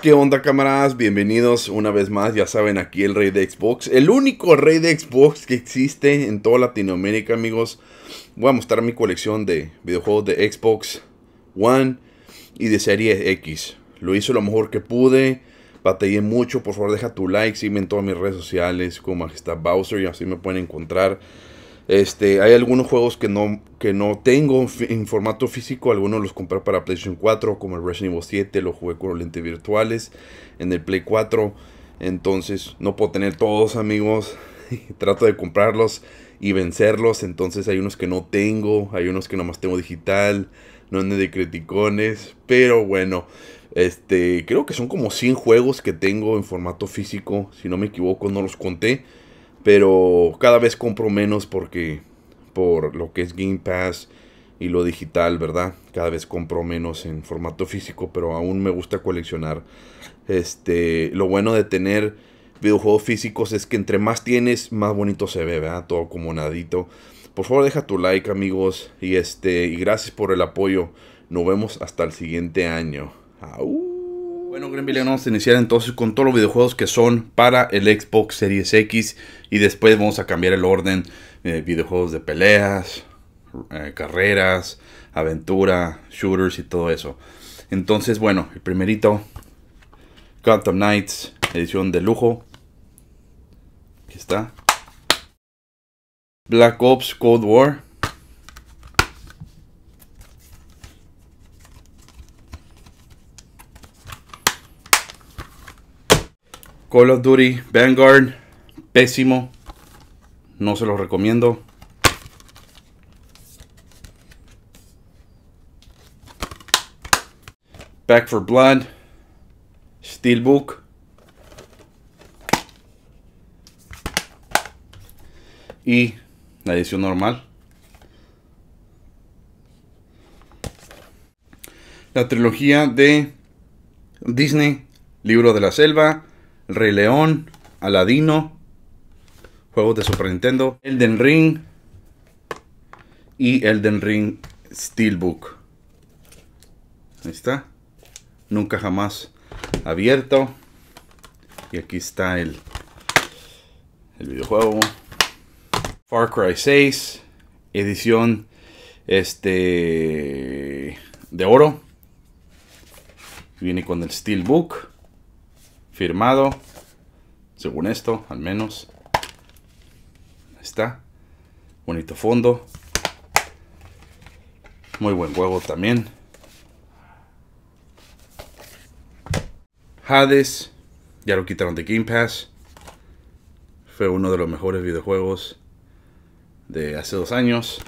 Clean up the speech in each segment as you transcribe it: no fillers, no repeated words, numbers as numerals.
¿Qué onda, camaradas? Bienvenidos una vez más, ya saben, aquí el rey de Xbox, el único rey de Xbox que existe en toda Latinoamérica, amigos. Voy a mostrar mi colección de videojuegos de Xbox One y de Serie X. Lo hice lo mejor que pude, batallé mucho. Por favor, deja tu like, sígueme en todas mis redes sociales como Majestad Bowser y así me pueden encontrar. Hay algunos juegos que no tengo en formato físico. Algunos los compré para PlayStation 4, como el Resident Evil 7, lo jugué con lentes virtuales en el Play 4. Entonces no puedo tener todos, amigos. Trato de comprarlos y vencerlos. Entonces hay unos que no tengo, hay unos que nomás tengo digital, no ande de criticones. Pero bueno, creo que son como 100 juegos que tengo en formato físico, si no me equivoco, no los conté. Pero cada vez compro menos porque por lo que es Game Pass y lo digital, ¿verdad? Cada vez compro menos en formato físico, pero aún me gusta coleccionar. Lo bueno de tener videojuegos físicos es que entre más tienes, más bonito se ve, ¿verdad? Todo acomodadito. Por favor, deja tu like, amigos. Y gracias por el apoyo. Nos vemos hasta el siguiente año. ¡Au! Bueno, Grenville, vamos a iniciar entonces con todos los videojuegos que son para el Xbox Series X. Y después vamos a cambiar el orden. Videojuegos de peleas, carreras, aventura, shooters y todo eso. Entonces, bueno, el primerito, Gotham Knights, edición de lujo. Aquí está. Black Ops Cold War. Call of Duty Vanguard, pésimo, no se los recomiendo. Back for Blood, Steelbook. Y la edición normal. La trilogía de Disney, Libro de la Selva, Rey León, Aladino, juegos de Super Nintendo, Elden Ring y Elden Ring Steelbook. Ahí está. Nunca jamás abierto. Y aquí está el videojuego. Far Cry 6, edición de oro. Viene con el Steelbook. Firmado, según esto, al menos. Ahí está. Bonito fondo. Muy buen juego también. Hades. Ya lo quitaron de Game Pass. Fue uno de los mejores videojuegos de hace 2 años.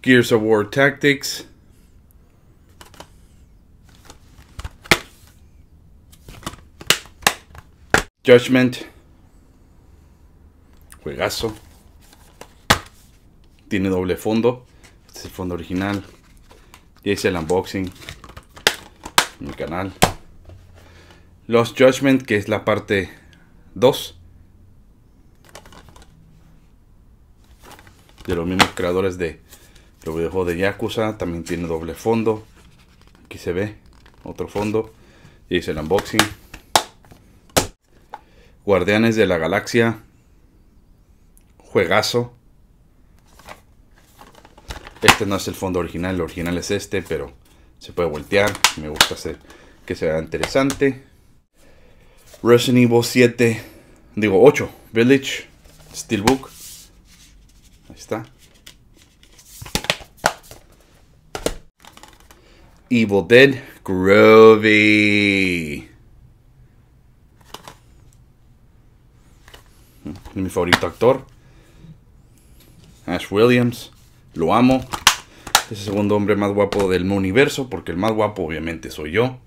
Gears of War Tactics. Judgment. Juegazo. Tiene doble fondo. Este es el fondo original. Ya hice el unboxing en mi canal. Lost Judgment, que es la parte 2. De los mismos creadores de los videojuegos de Yakuza, también tiene doble fondo. Aquí se ve otro fondo. Y hice el unboxing. Guardianes de la Galaxia. Juegazo. Este no es el original es este, pero se puede voltear. Me gusta hacer que se vea interesante. Resident Evil 8 Village Steelbook. Ahí está. Evil Dead Groovy. Mi favorito actor, Ash Williams. Lo amo. Es el segundo hombre más guapo del universo, porque el más guapo obviamente soy yo.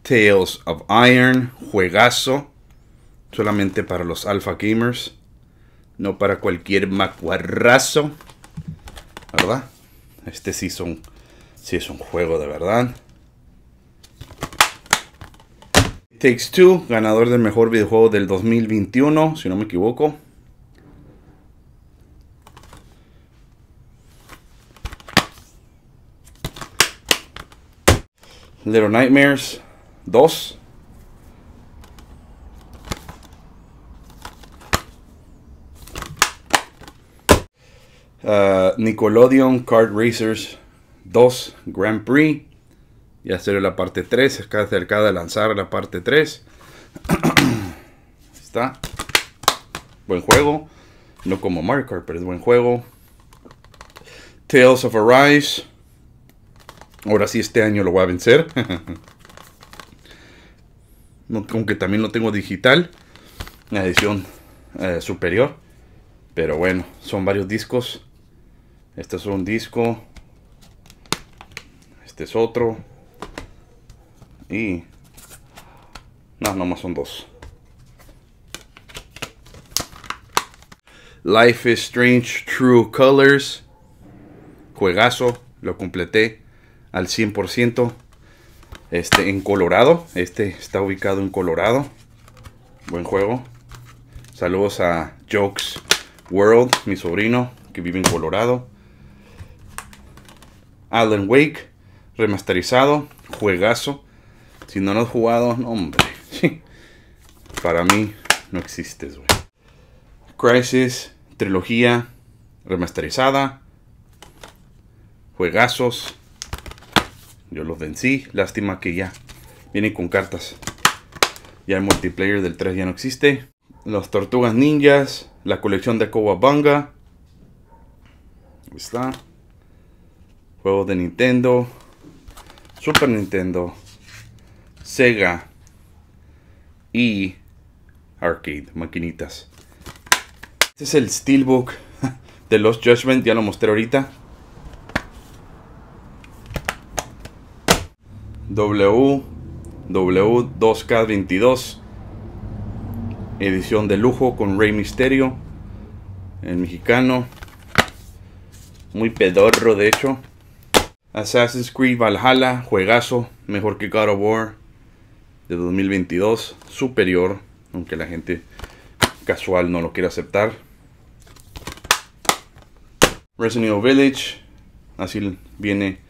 Tales of Iron. Juegazo. Solamente para los alpha gamers. No para cualquier macuarrazo, ¿verdad? Sí es un juego de verdad. It Takes Two, ganador del mejor videojuego del 2021, si no me equivoco. Little Nightmares 2. Nickelodeon Kart Racers 2 Grand Prix. Ya sería la parte 3. Acá cerca de lanzar la parte 3. Está. Buen juego. No como Mario Kart, pero es buen juego. Tales of Arise. Ahora sí, este año lo voy a vencer. No, aunque también lo tengo digital. La edición superior. Pero bueno, son varios discos. Este es un disco. Este es otro. Y... no, nomás son dos. Life is Strange True Colors. Juegazo. Lo completé al 100%. En Colorado. Está ubicado en Colorado. Buen juego. Saludos a Jokes World, mi sobrino, que vive en Colorado. Alan Wake, remasterizado. Juegazo. Si no lo has jugado, no, hombre. Para mí, no existes, güey. Crysis, trilogía remasterizada. Juegazos. Yo los vencí. Lástima que ya vienen con cartas. Ya el multiplayer del 3 ya no existe. Los Tortugas Ninjas. La colección de Cowabunga. Ahí está. Juegos de Nintendo. Super Nintendo. Sega. Y arcade. Maquinitas. Este es el Steelbook de Lost Judgment. Ya lo mostré ahorita. W 2K22, edición de lujo con Rey Mysterio, el mexicano, muy pedorro de hecho. Assassin's Creed Valhalla, juegazo, mejor que God of War de 2022, superior, aunque la gente casual no lo quiere aceptar. Resident Evil Village, así viene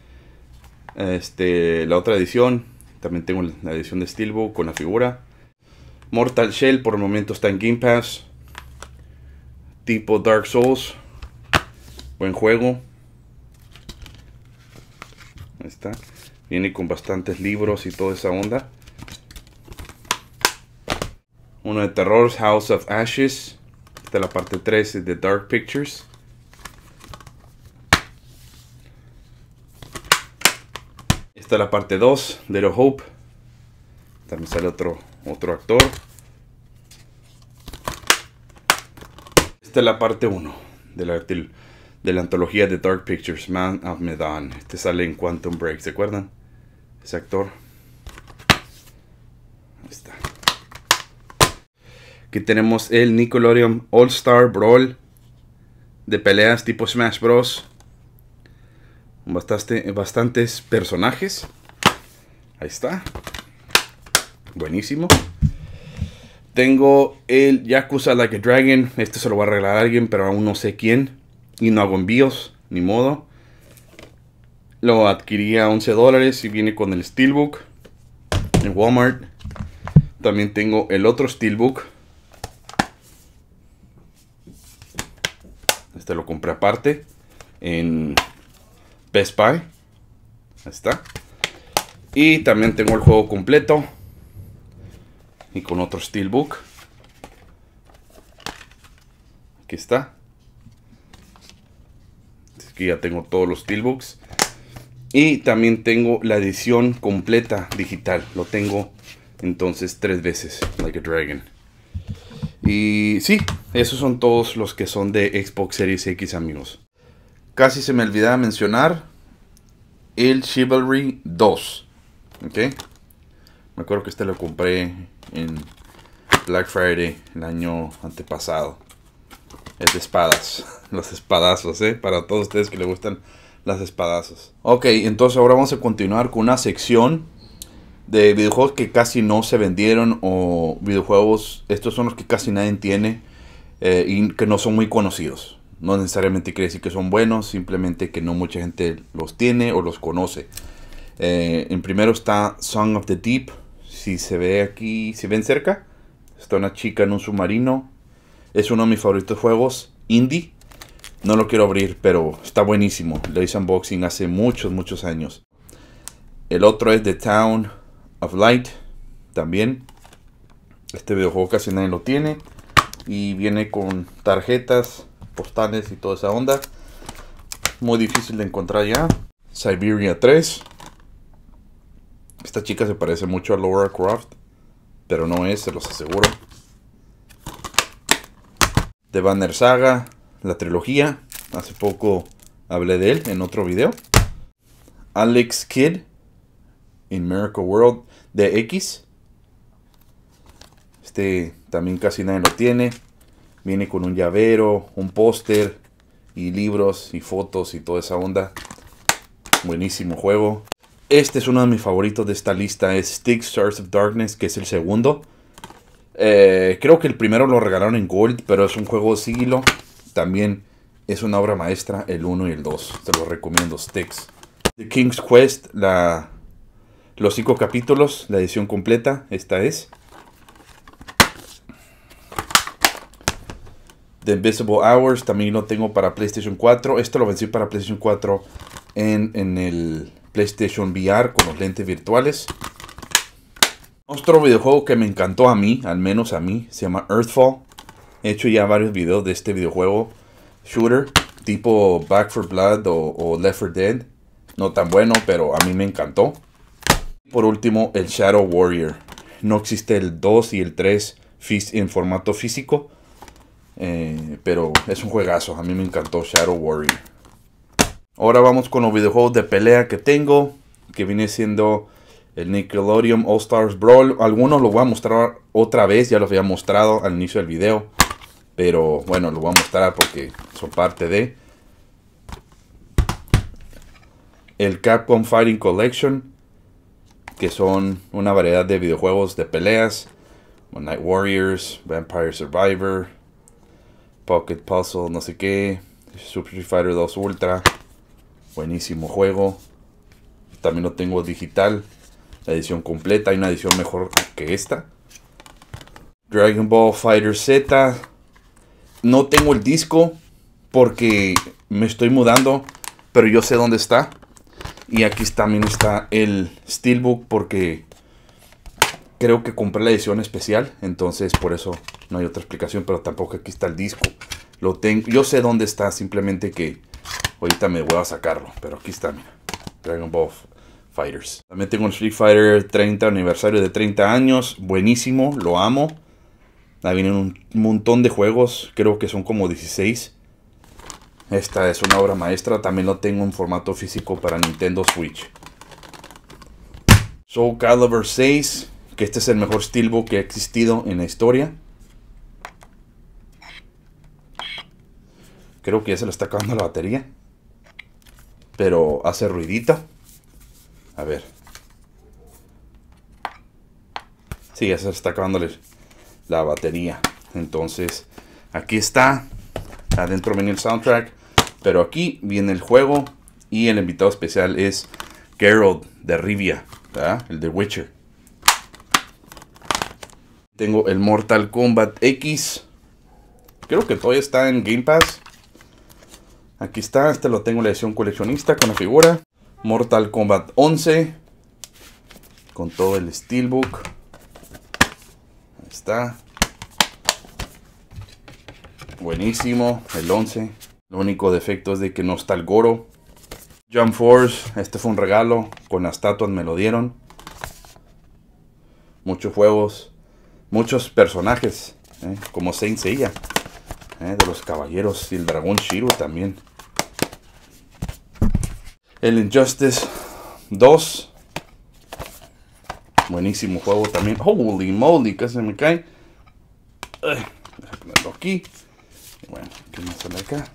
la otra edición. También tengo la edición de Steelbook con la figura. Mortal Shell, por el momento está en Game Pass. Tipo Dark Souls. Buen juego. Ahí está. Viene con bastantes libros y toda esa onda. Uno de terror, House of Ashes. Esta es la parte 3 de Dark Pictures. Esta es la parte 2, Little Hope. También sale otro actor. Esta es la parte 1 de la antología de Dark Pictures, Man of Medan. Este sale en Quantum Break, ¿se acuerdan? Ese actor. Ahí está. Aquí tenemos el Nickelodeon All-Star Brawl. De peleas tipo Smash Bros. Bastantes personajes. Ahí está. Buenísimo. Tengo el Yakuza Like a Dragon. Este se lo va a regalar a alguien, pero aún no sé quién. Y no hago envíos, ni modo. Lo adquirí a $11 y viene con el Steelbook en Walmart. También tengo el otro Steelbook. Este lo compré aparte en Best Buy. Ahí está. Y también tengo el juego completo. Y con otro Steelbook. Aquí está. Aquí ya tengo todos los Steelbooks. Y también tengo la edición completa digital. Lo tengo entonces 3 veces. Like a Dragon. Y sí, esos son todos los que son de Xbox Series X, amigos. Casi se me olvidaba mencionar el Chivalry 2. Ok. Me acuerdo que este lo compré en Black Friday el año antepasado. Es de espadas. Los espadazos, para todos ustedes que les gustan las espadazos. Ok, entonces ahora vamos a continuar con una sección de videojuegos que casi no se vendieron, o videojuegos, estos son los que casi nadie tiene y que no son muy conocidos. No necesariamente quiere decir que son buenos, simplemente que no mucha gente los tiene o los conoce. En primero está Song of the Deep. Si se ve aquí, si ven cerca, está una chica en un submarino. Es uno de mis favoritos juegos indie. No lo quiero abrir, pero está buenísimo. Lo hice unboxing hace muchos años. El otro es The Town of Light. También este videojuego casi nadie lo tiene. Y viene con tarjetas, postales y toda esa onda. Muy difícil de encontrar ya. Siberia 3. Esta chica se parece mucho a Laura Croft, pero no es, se los aseguro. The Banner Saga, la trilogía. Hace poco hablé de él en otro video. Alex Kidd in Miracle World de X. Este también casi nadie lo tiene. Viene con un llavero, un póster y libros y fotos y toda esa onda. Buenísimo juego. Este es uno de mis favoritos de esta lista. Es Stick Stars of Darkness, que es el segundo. Creo que el primero lo regalaron en Gold, pero es un juego de sigilo. También es una obra maestra, el 1 y el 2. Te los recomiendo, Sticks. The King's Quest, los 5 capítulos, la edición completa. Esta es. The Invisible Hours, también lo tengo para PlayStation 4. Esto lo vencí para PlayStation 4 en el PlayStation VR con los lentes virtuales. Otro videojuego que me encantó a mí, al menos a mí, se llama Earthfall. He hecho ya varios videos de este videojuego. Shooter, tipo Back for Blood o Left 4 Dead. No tan bueno, pero a mí me encantó. Por último, el Shadow Warrior. No existe el 2 y el 3 en formato físico. Pero es un juegazo, a mí me encantó Shadow Warrior. Ahora vamos con los videojuegos de pelea que tengo, que viene siendo el Nickelodeon All-Star Brawl. Algunos los voy a mostrar otra vez, ya los había mostrado al inicio del video, pero bueno, los voy a mostrar porque son parte de el Capcom Fighting Collection, que son una variedad de videojuegos de peleas. One Night Warriors, Vampire Survivor, Pocket Puzzle, no sé qué, Super Street Fighter 2 Ultra. Buenísimo juego. También lo tengo digital, la edición completa. Hay una edición mejor que esta. Dragon Ball Fighter Z. No tengo el disco porque me estoy mudando, pero yo sé dónde está. Y aquí también está el Steelbook porque creo que compré la edición especial. Entonces por eso no hay otra explicación, pero tampoco aquí está el disco. Lo tengo, yo sé dónde está, simplemente que ahorita me voy a sacarlo, pero aquí está, mira. Dragon Ball Fighters. También tengo un Street Fighter 30, aniversario de 30 años. Buenísimo, lo amo. Ahí vienen un montón de juegos, creo que son como 16. Esta es una obra maestra. También lo tengo en formato físico para Nintendo Switch. Soul Calibur 6, que este es el mejor steelbook que ha existido en la historia. Creo que ya se le está acabando la batería, pero hace ruidito. A ver. Sí, ya se le está acabando la batería. Entonces, aquí está. Adentro viene el soundtrack. Pero aquí viene el juego. Y el invitado especial es Geralt de Rivia, ¿verdad? El de Witcher. Tengo el Mortal Kombat X. Creo que todavía está en Game Pass. Aquí está, este lo tengo en la edición coleccionista con la figura. Mortal Kombat 11. Con todo el steelbook. Ahí está. Buenísimo, el 11. Lo único defecto es de que no está el Goro. Jump Force, este fue un regalo. Con las estatuas me lo dieron. Muchos juegos. Muchos personajes. Como Saint Seiya. De los caballeros y el dragón Shiro también. El Injustice 2. Buenísimo juego también. Holy moly, casi me cae. Voy a ponerlo aquí. Bueno, ¿qué más sale acá?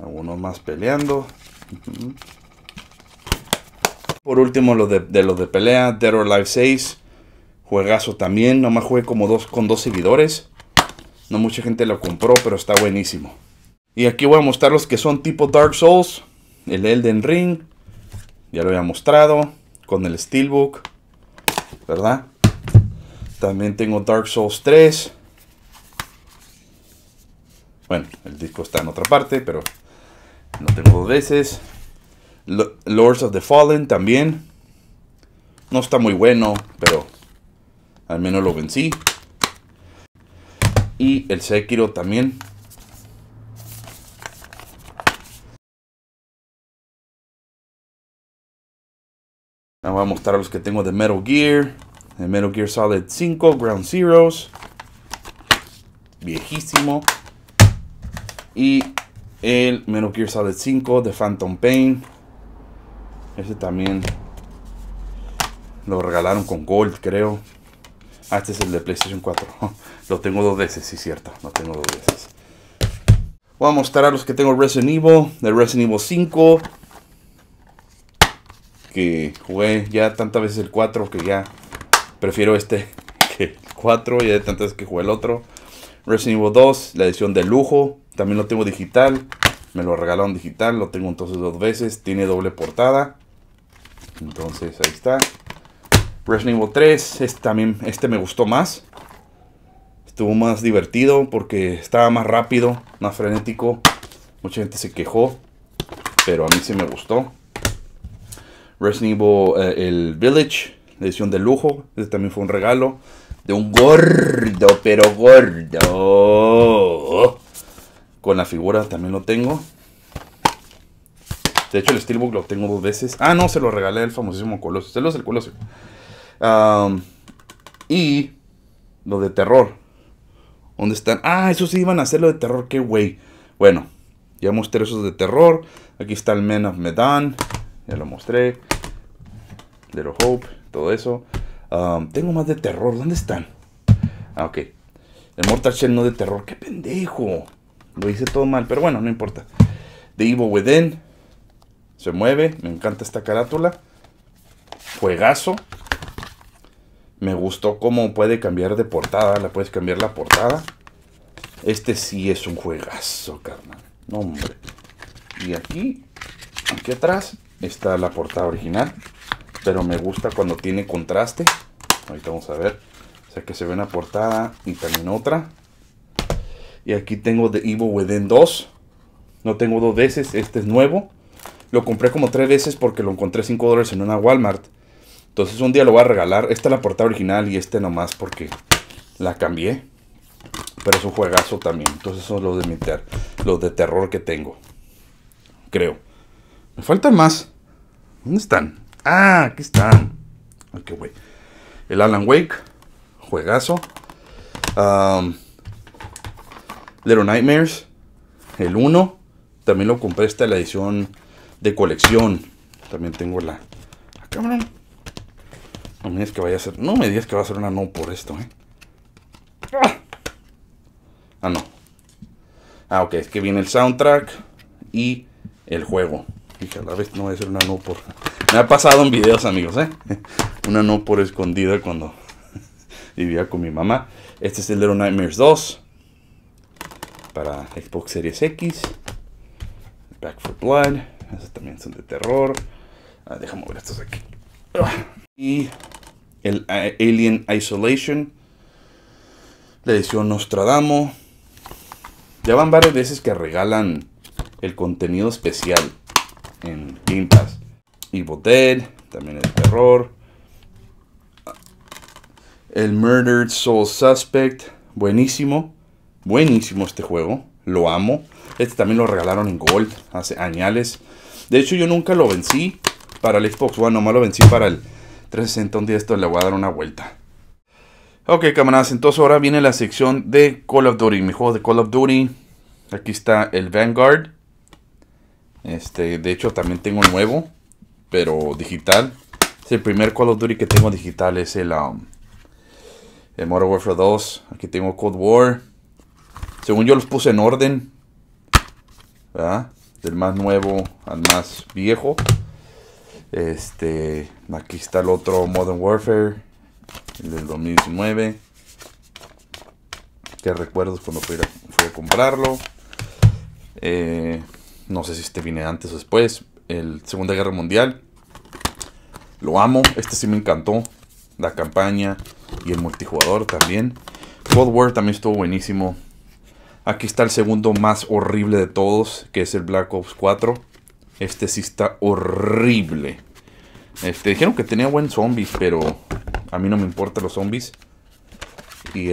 Algunos más peleando. Por último, los de pelea, Dead or Alive 6. Juegazo también. Nomás jugué como con dos seguidores. No mucha gente lo compró, pero está buenísimo. Y aquí voy a mostrar los que son tipo Dark Souls. El Elden Ring. Ya lo había mostrado. Con el Steelbook, ¿verdad? También tengo Dark Souls 3. Bueno, el disco está en otra parte, pero no tengo dos veces. Lords of the Fallen también. No está muy bueno, pero al menos lo vencí. Y el Sekiro también. Ahora voy a mostrar los que tengo de Metal Gear. El Metal Gear Solid 5, Ground Zeroes. Viejísimo. Y el Metal Gear Solid 5 de Phantom Pain. Ese también lo regalaron con Gold, creo. Ah, este es el de PlayStation 4. Lo tengo dos veces, sí, cierto. Lo tengo dos veces. Voy a mostrar a los que tengo Resident Evil. De Resident Evil 5. Que jugué ya tantas veces el 4 que ya prefiero este que el 4. Ya de tantas veces que jugué el otro. Resident Evil 2, la edición de lujo. También lo tengo digital. Me lo regalaron digital. Lo tengo entonces dos veces. Tiene doble portada. Entonces ahí está. Resident Evil 3. Este me gustó más. Estuvo más divertido porque estaba más rápido. Más frenético. Mucha gente se quejó. Pero a mí sí me gustó. Resident Evil, el Village. La edición de lujo. Este también fue un regalo. De un gordo, pero gordo. Con la figura también lo tengo. De hecho el Steelbook lo tengo dos veces. Ah, no, se lo regalé al famosísimo Colosio. Se lo es el Colosio. Y lo de terror. ¿Dónde están? Ah, esos sí iban a hacer lo de terror. Qué güey. Bueno, ya mostré esos de terror. Aquí está el Man of Medan. Ya lo mostré. Little Hope. Todo eso. Tengo más de terror. ¿Dónde están? Ah, ok. El Mortal Shell no de terror. ¡Qué pendejo! Lo hice todo mal, pero bueno, no importa. The Evil Within. Se mueve. Me encanta esta carátula. Juegazo. Me gustó cómo puede cambiar de portada. La puedes cambiar la portada. Este sí es un juegazo, carnal. No, hombre. Y aquí, aquí atrás, está la portada original. Pero me gusta cuando tiene contraste. Ahorita vamos a ver. O sea que se ve una portada y también otra. Y aquí tengo The Evil Within 2. No tengo dos veces. Este es nuevo. Lo compré como tres veces porque lo encontré $5 en una Walmart. Entonces un día lo voy a regalar. Esta es la portada original y este nomás porque la cambié. Pero es un juegazo también. Entonces son los de terror que tengo. Creo. Me faltan más. ¿Dónde están? Ah, aquí están. Ok, güey. El Alan Wake. Juegazo. Little Nightmares, el 1, también lo compré, esta la edición de colección, también tengo la cámara. No me digas que vaya a ser, no me digas que va a ser una no por esto, Ah, no. Ah, ok, es que viene el soundtrack y el juego. Dije, a la vez no va a ser una no por... Me ha pasado en videos, amigos, Una no por escondida cuando vivía con mi mamá. Este es el Little Nightmares 2. Para Xbox Series X. Back for Blood. Esos también son de terror. Ah, déjame ver estos aquí. Y el Alien Isolation. La edición Nostradamo. Ya van varias veces que regalan el contenido especial en Game Pass. Evil Dead. También es de terror. El Murdered Soul Suspect. Buenísimo. Buenísimo este juego, lo amo. Este también lo regalaron en Gold hace añales. De hecho yo nunca lo vencí para el Xbox One, nomás lo vencí para el 360. Un día esto le voy a dar una vuelta. Ok, camaradas, entonces ahora viene la sección de Call of Duty, mi juego de Call of Duty. Aquí está el Vanguard. De hecho también tengo un nuevo, pero digital. Es el primer Call of Duty que tengo digital, es el Modern Warfare 2. Aquí tengo Cold War. Según yo los puse en orden, ¿verdad? Del más nuevo al más viejo. Aquí está el otro Modern Warfare, el del 2019. Que recuerdos cuando fui a comprarlo. No sé si viene antes o después. El Segunda Guerra Mundial. Lo amo. Este sí me encantó. La campaña y el multijugador también. Cold War también estuvo buenísimo. Aquí está el segundo más horrible de todos, que es el Black Ops 4. Este sí está horrible. Dijeron que tenía buen zombies, pero a mí no me importan los zombies. Y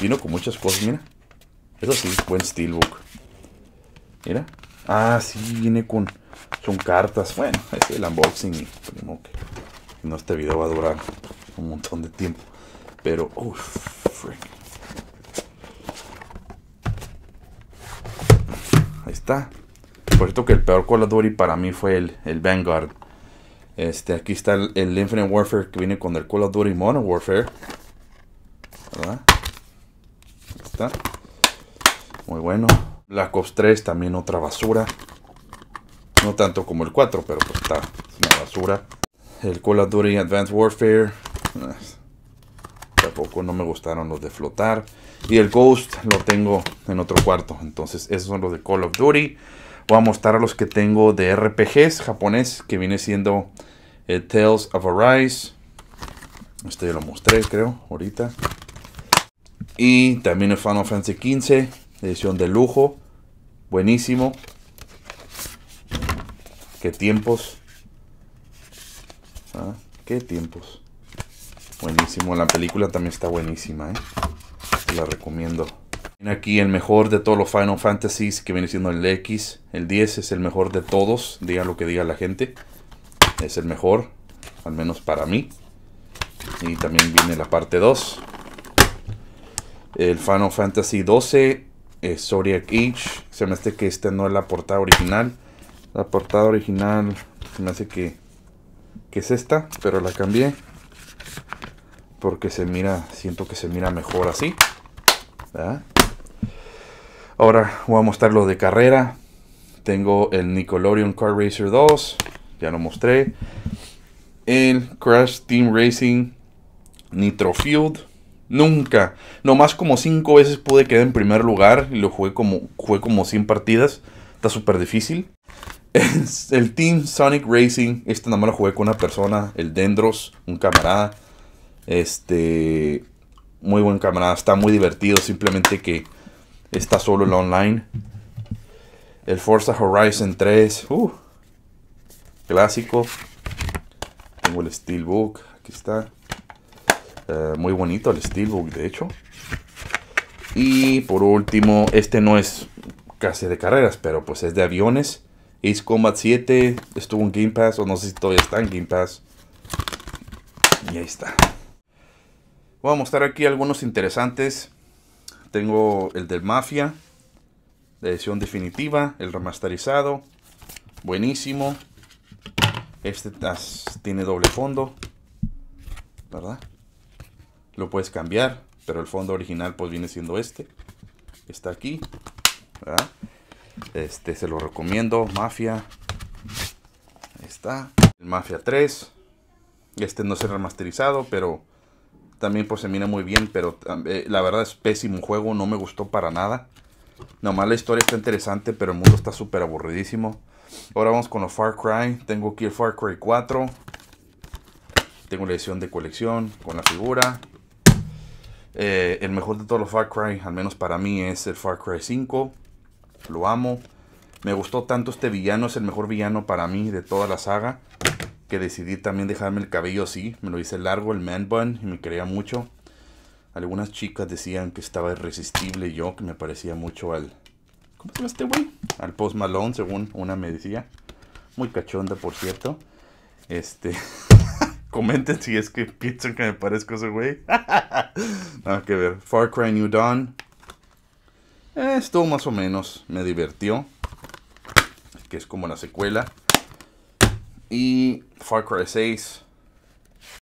vino con muchas cosas, mira. Eso sí, buen steelbook. Mira. Ah, sí, viene con... Son cartas. Bueno, es el unboxing. Y no, este video va a durar un montón de tiempo. Pero... Oh, frick. Ahí está. Por cierto que el peor Call of Duty para mí fue el Vanguard. Aquí está el Infinite Warfare, que viene con el Call of Duty Modern Warfare. ¿Verdad? Ahí está. Muy bueno. Black Ops 3 también otra basura. No tanto como el 4, pero pues está. Es una basura. El Call of Duty Advanced Warfare. Tampoco no me gustaron los de flotar. Y el Ghost lo tengo en otro cuarto. Entonces esos son los de Call of Duty. Voy a mostrar los que tengo de RPGs japonés. Que viene siendo Tales of Arise. Este ya lo mostré, creo, ahorita. Y también el Final Fantasy XV. Edición de lujo. Buenísimo. Qué tiempos. Ah, qué tiempos. Buenísimo. La película también está buenísima, la recomiendo. Aquí el mejor de todos los Final Fantasies, que viene siendo el X. El 10 es el mejor de todos. Diga lo que diga la gente, es el mejor, al menos para mí. Y también viene la parte 2. El Final Fantasy 12 es Zodiac Age. Se me hace que esta no es la portada original. La portada original se me hace que es esta, pero la cambié porque se mira, siento que se mira mejor así, ¿verdad? Ahora voy a mostrar lo de carrera. Tengo el Nickelodeon Kart Racer 2, ya lo mostré. El Crash Team Racing Nitro Fueled. Nunca, nomás como 5 veces pude quedar en primer lugar y lo jugué como 100 partidas. Está súper difícil. El Team Sonic Racing, este nomás lo jugué con una persona, el Dendros, un camarada. Muy buen camarada, está muy divertido, simplemente que está solo el online. El Forza Horizon 3, clásico. Tengo el Steelbook, aquí está. Muy bonito el Steelbook, de hecho. Y por último, este no es casi de carreras, pero pues es de aviones. Ace Combat 7 estuvo en Game Pass, o no sé si todavía está en Game Pass. Y ahí está. Voy a mostrar aquí algunos interesantes. Tengo el del Mafia, la edición definitiva, el remasterizado. Buenísimo. Este tiene doble fondo, ¿verdad? Lo puedes cambiar, pero el fondo original pues viene siendo este. Está aquí, ¿verdad? Se lo recomiendo, Mafia. Ahí está. El Mafia 3. Este no es el remasterizado, pero también pues se mira muy bien. Pero la verdad es pésimo juego, no me gustó para nada. Nomás la historia está interesante, pero el mundo está súper aburridísimo. Ahora vamos con los Far Cry. Tengo aquí el Far Cry 4. Tengo la edición de colección con la figura. El mejor de todos los Far Cry, al menos para mí, es el Far Cry 5. Lo amo. Me gustó tanto este villano. Es el mejor villano para mí de toda la saga. Que decidí también dejarme el cabello así. Me lo hice largo, el man bun. Y me creía mucho. Algunas chicas decían que estaba irresistible. Yo, que me parecía mucho al... ¿Cómo se llama este güey? Al Post Malone, según una me decía. Muy cachonda, por cierto. Comenten si es que piensan que me parezco a ese güey. Nada que ver. Far Cry New Dawn. Estuvo más o menos, me divirtió, que es como la secuela. Y Far Cry 6,